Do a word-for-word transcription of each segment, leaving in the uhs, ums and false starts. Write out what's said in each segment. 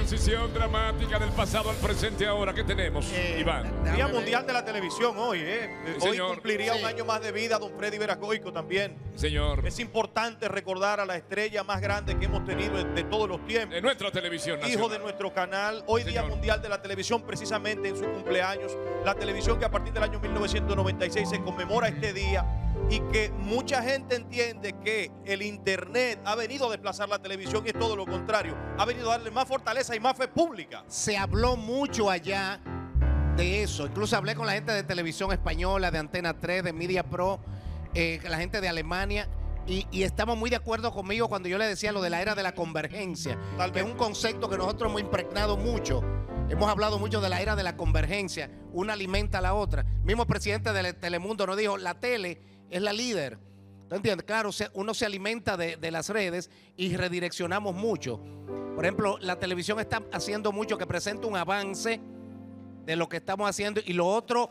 transición dramática del pasado al presente ahora. ¿Qué tenemos, eh, Iván? Día Mundial de la Televisión hoy, ¿eh? Sí, hoy señor. Cumpliría sí. un año más de vida don Freddy Veracoico también. Señor. Es importante recordar a la estrella más grande que hemos tenido de todos los tiempos. De nuestra televisión nacional. Hijo de nuestro canal. Hoy señor. Día Mundial de la Televisión, precisamente en su cumpleaños. La televisión que a partir del año mil novecientos noventa y seis se conmemora este día. Y que mucha gente entiende que el Internet ha venido a desplazar la televisión y es todo lo contrario. Ha venido a darle más fortaleza y más fe pública. Se habló mucho allá de eso. Incluso hablé con la gente de televisión española, de Antena tres, de Media Pro, eh, la gente de Alemania. Y, y estaban muy de acuerdo conmigo cuando yo les decía lo de la era de la convergencia. Tal vez un concepto que nosotros hemos impregnado mucho. Hemos hablado mucho de la era de la convergencia. Una alimenta a la otra. El mismo presidente de Telemundo nos dijo, la tele es la líder, ¿no entiendes? Claro, uno se alimenta de, de las redes y redireccionamos mucho. Por ejemplo, la televisión está haciendo mucho que presenta un avance de lo que estamos haciendo y lo otro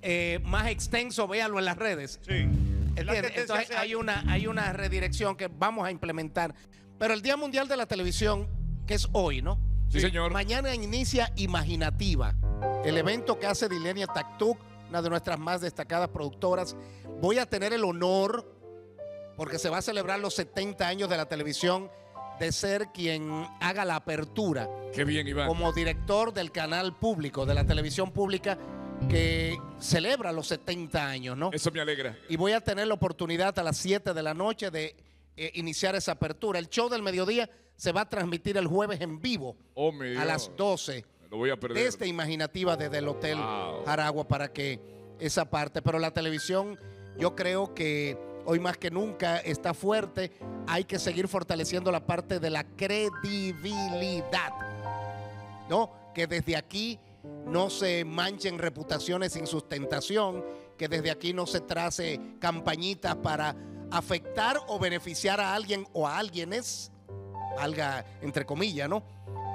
eh, más extenso, véanlo en las redes. Sí. ¿Entiendes? Entonces hay una, hay una redirección que vamos a implementar. Pero el Día Mundial de la Televisión, que es hoy, ¿no? Sí, señor. Mañana inicia Imaginativa, el evento que hace Dilenia Tactuk, una de nuestras más destacadas productoras. Voy a tener el honor, porque se va a celebrar los setenta años de la televisión, de ser quien haga la apertura. Qué bien, Iván. Como director del canal público, de la televisión pública, que celebra los setenta años, ¿no? Eso me alegra. Y voy a tener la oportunidad a las siete de la noche de eh, iniciar esa apertura. El show del mediodía se va a transmitir el jueves en vivo, oh, mi Dios, a las doce. Lo voy a perder. Desde Imaginativa, desde el Hotel wow. Jaragua, para que esa parte. Pero la televisión, yo creo que hoy más que nunca está fuerte. Hay que seguir fortaleciendo la parte de la credibilidad, ¿no? Que desde aquí no se manchen reputaciones sin sustentación, que desde aquí no se trace campañitas para afectar o beneficiar a alguien o a alguienes, valga entre comillas, ¿no?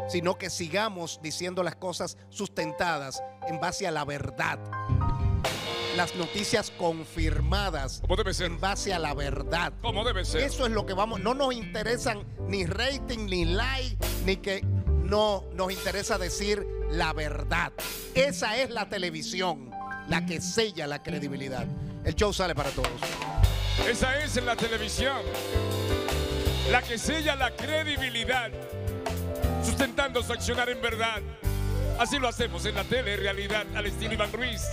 Sino que sigamos diciendo las cosas sustentadas en base a la verdad. Las noticias confirmadas en base a la verdad. Como debe ser. Eso es lo que vamos... No nos interesan ni rating, ni like, ni que... No, nos interesa decir la verdad. Esa es la televisión, la que sella la credibilidad. El show sale para todos. Esa es la televisión, la que sella la credibilidad, sustentando su accionar en verdad. Así lo hacemos en la tele, realidad, al estilo Iván Ruiz.